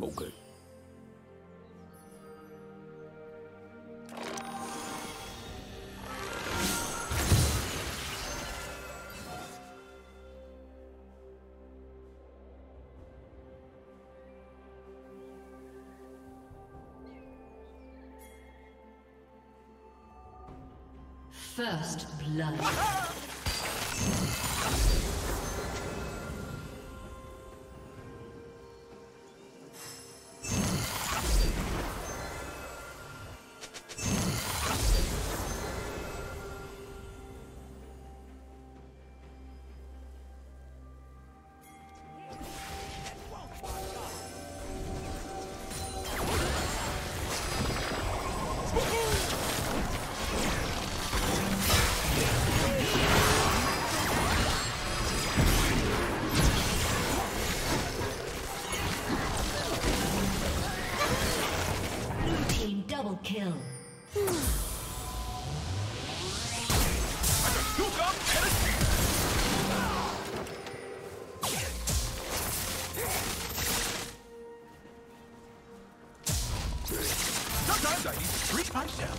All good. First blood. Kill. Sometimes I need to treat myself.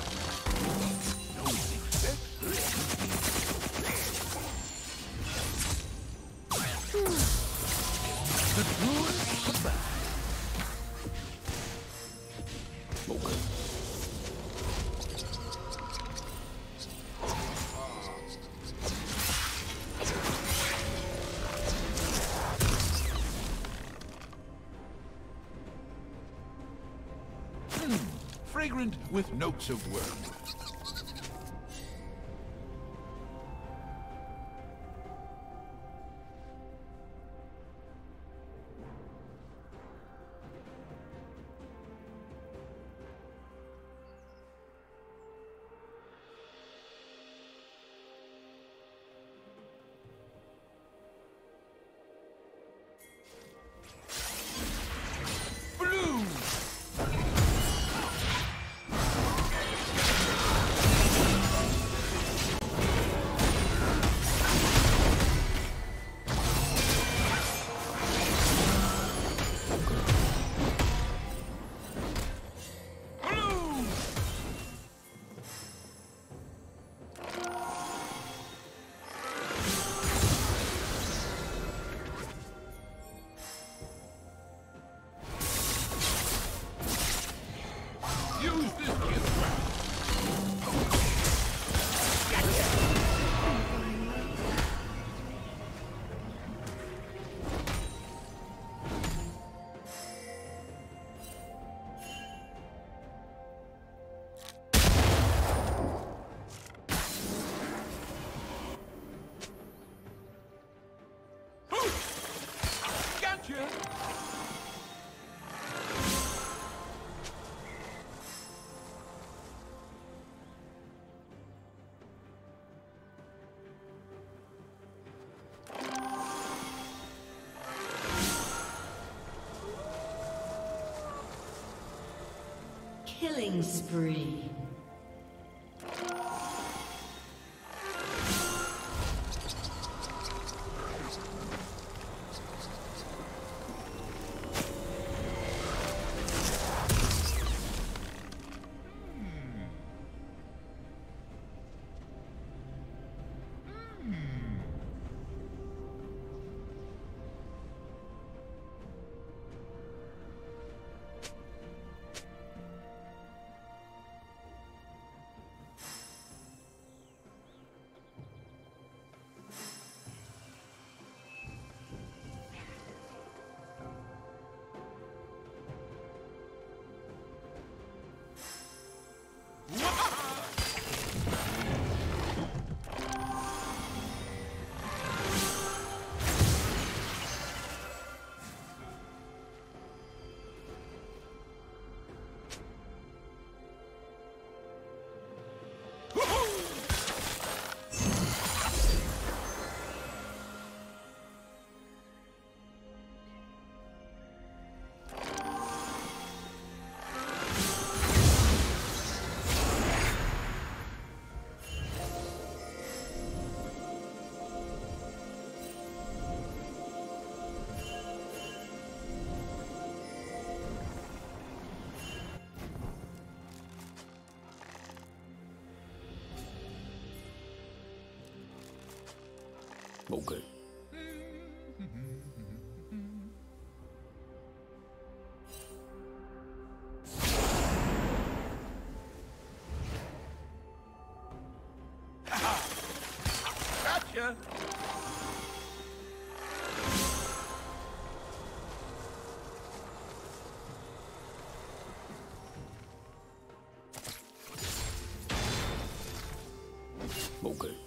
No respect. Fragrant with notes of worm. Killing spree. Okay. Gotcha! Okay.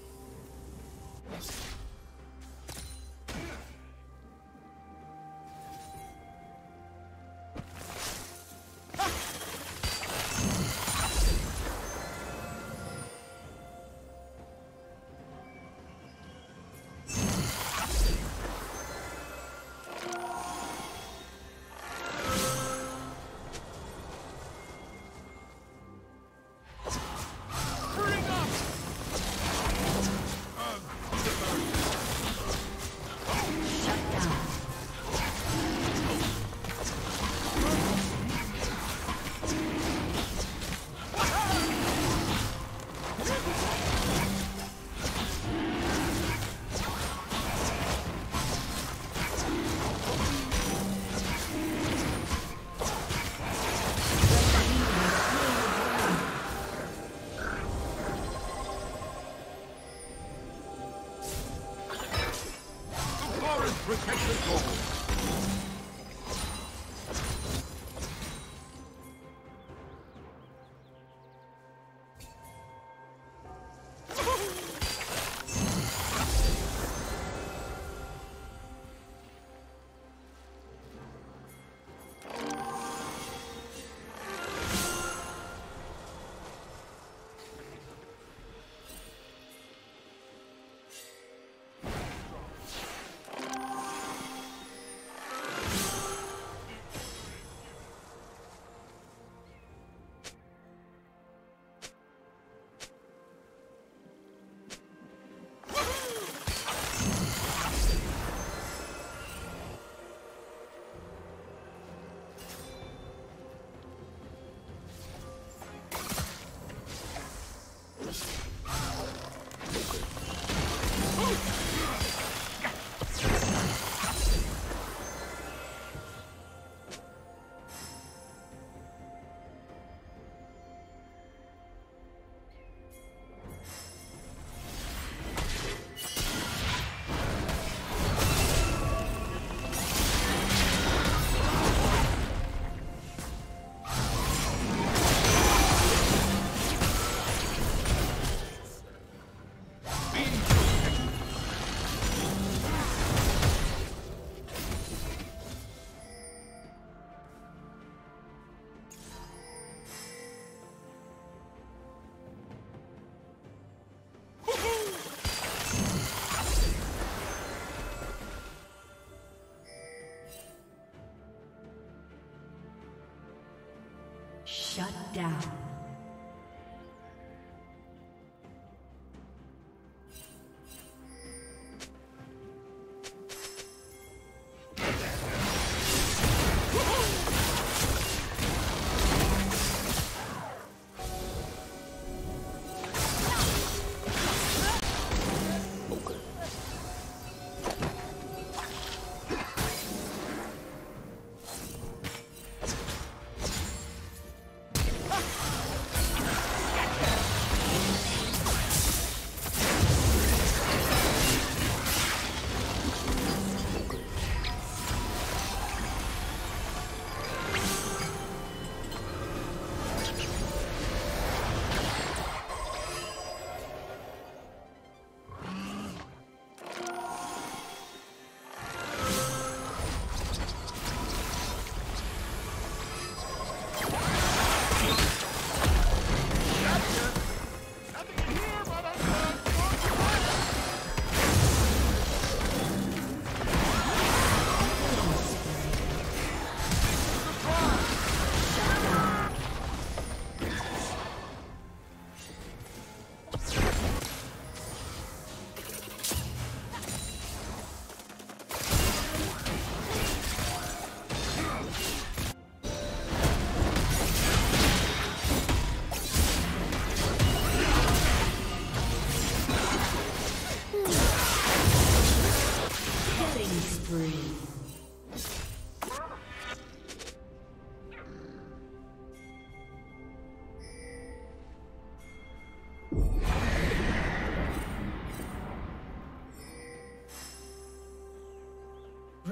Shut down.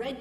Red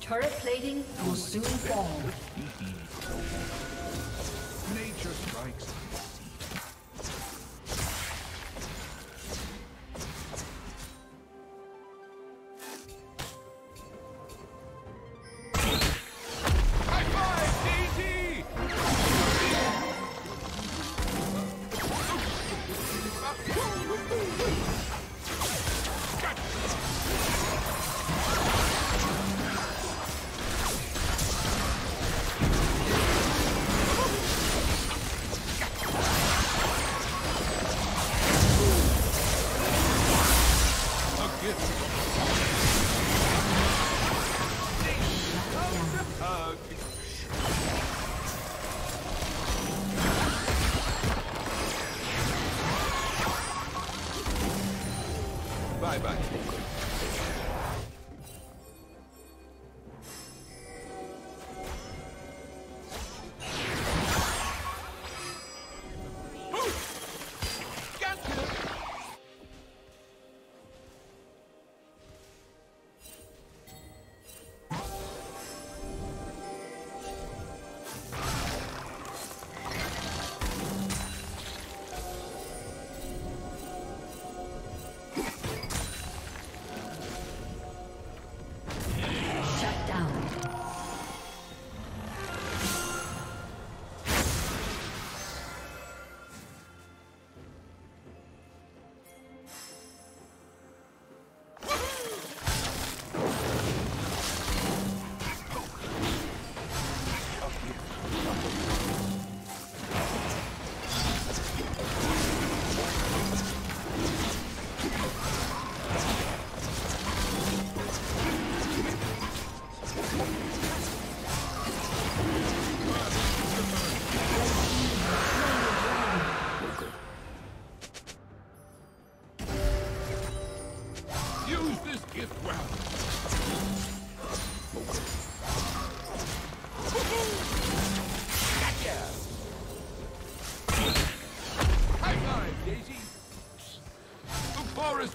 Turret plating will soon fall. Nature strikes.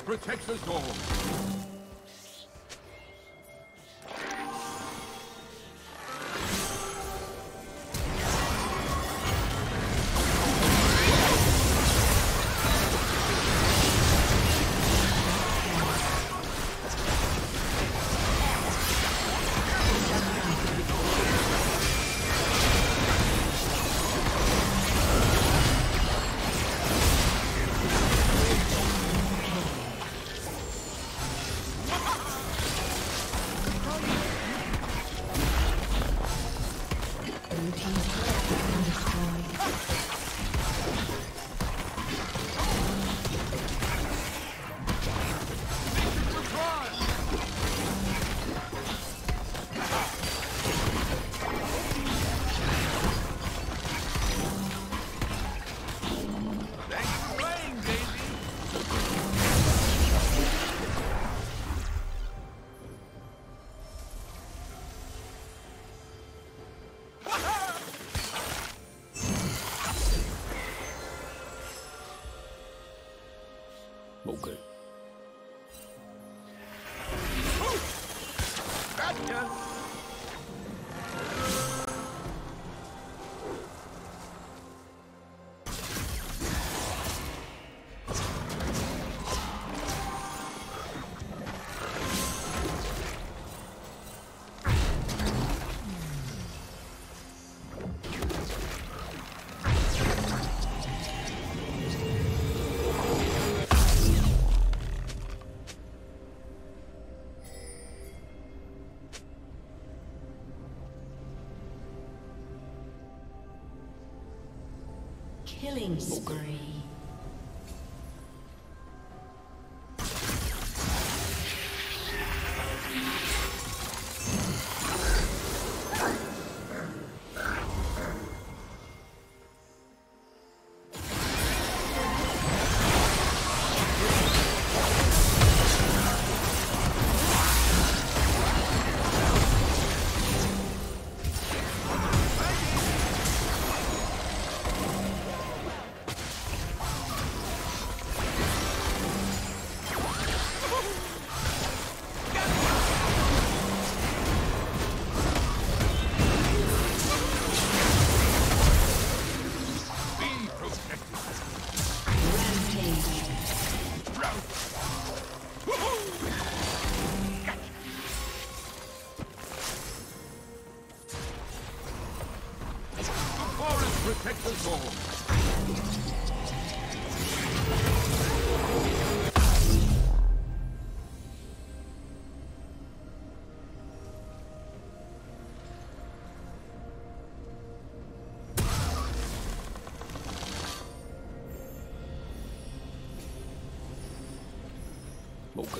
Protects us all. Killing spree. protect us all. Okay.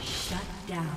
Shut down.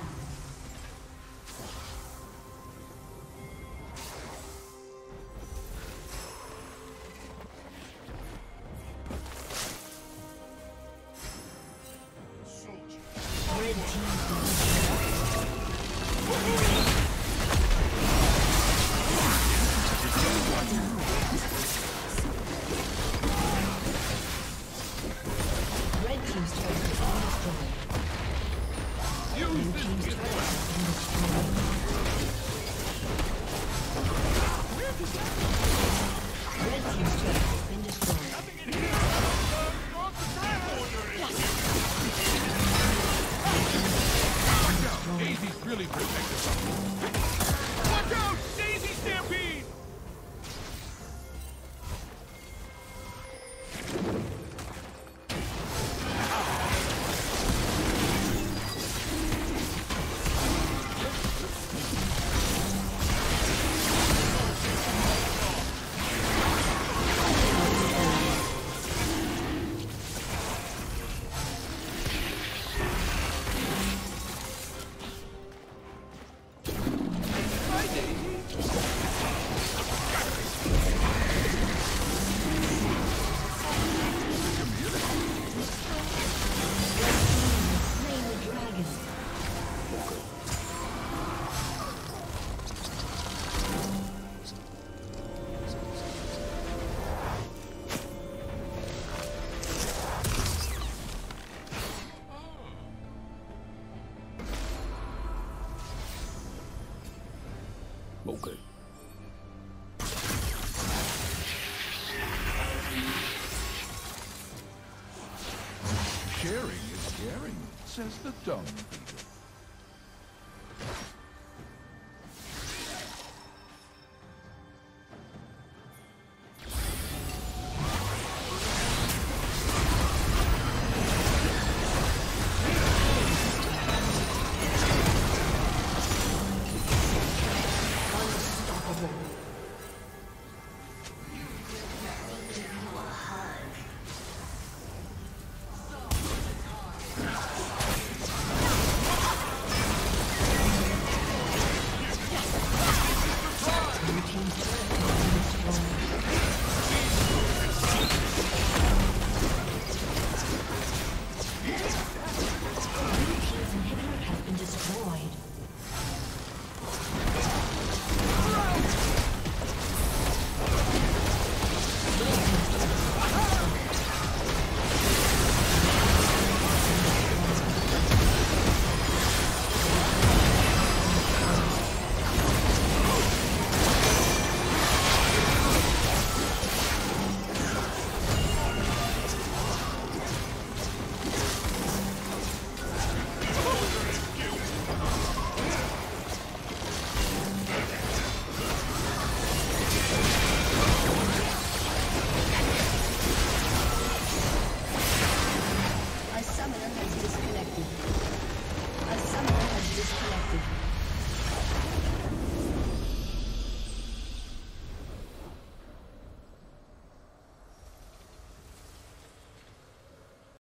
Okay. Caring is caring, says the dumb people.